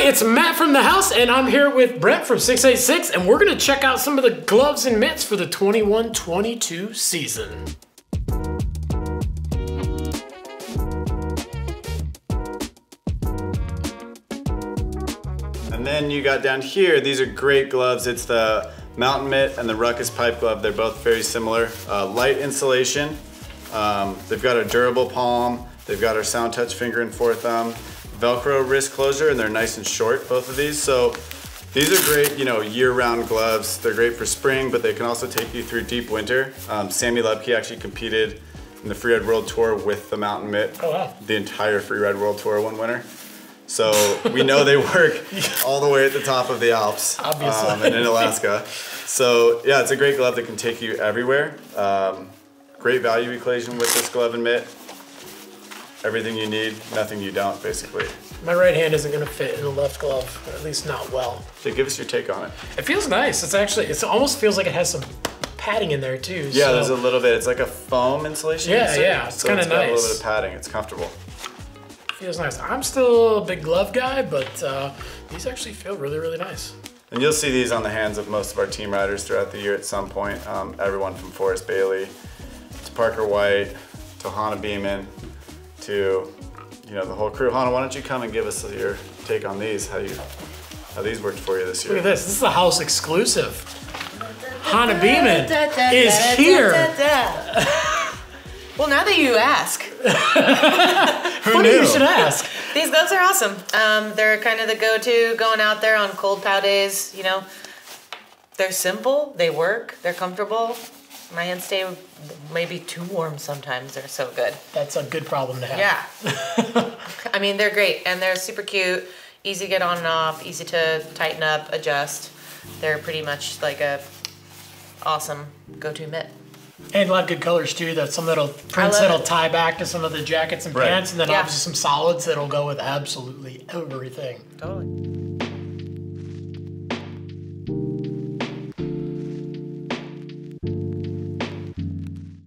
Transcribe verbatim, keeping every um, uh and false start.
everybody, it's Matt from the house, and I'm here with Brett from six eighty-six, and we're gonna check out some of the gloves and mitts for the twenty-one twenty-two season. And then you got down here, these are great gloves. It's the Mountain Mitt and the Ruckus Pipe Glove. They're both very similar. Uh, light insulation, um, they've got a durable palm, they've got our Sound Touch finger and forethumb, Velcro wrist closure, and they're nice and short, both of these. So these are great, you know, year-round gloves. They're great for spring, but they can also take you through deep winter. Um, Sammy Lubke actually competed in the Freeride World Tour with the Mountain Mitt, oh, wow. the entire Freeride World Tour one winter. So we know they work all the way at the top of the Alps, obviously, um, and in Alaska. So yeah, it's a great glove that can take you everywhere. Um, great value equation with this glove and mitt. Everything you need, nothing you don't, basically. My right hand isn't gonna fit in the left glove, or at least not well. So give us your take on it. It feels nice. It's actually, it almost feels like it has some padding in there too. Yeah, so there's a little bit. It's like a foam insulation. Yeah, yeah, it's so kind of nice. It's got a little bit of padding, it's comfortable. Feels nice. I'm still a big glove guy, but uh, these actually feel really, really nice. And you'll see these on the hands of most of our team riders throughout the year at some point. Um, everyone from Forrest Bailey to Parker White to Hana Beaman, to, you know, the whole crew. Hana, why don't you come and give us your take on these, how you, how these worked for you this year. Look at this, this is a house exclusive. Hana Beaman is here. Well, now that you ask. Who funny knew? You should ask. These gloves are awesome. Um, they're kind of the go-to going out there on cold pow days, you know. They're simple, they work, they're comfortable. My hands stay maybe too warm sometimes. They're so good. That's a good problem to have. Yeah. I mean, they're great, and they're super cute, easy to get on and off, easy to tighten up, adjust. They're pretty much like a awesome go-to mitt. And a lot of good colors too. That's some that'll prints that'll it. tie back to some of the jackets and right. pants, and then yeah. obviously some solids that'll go with absolutely everything. Totally.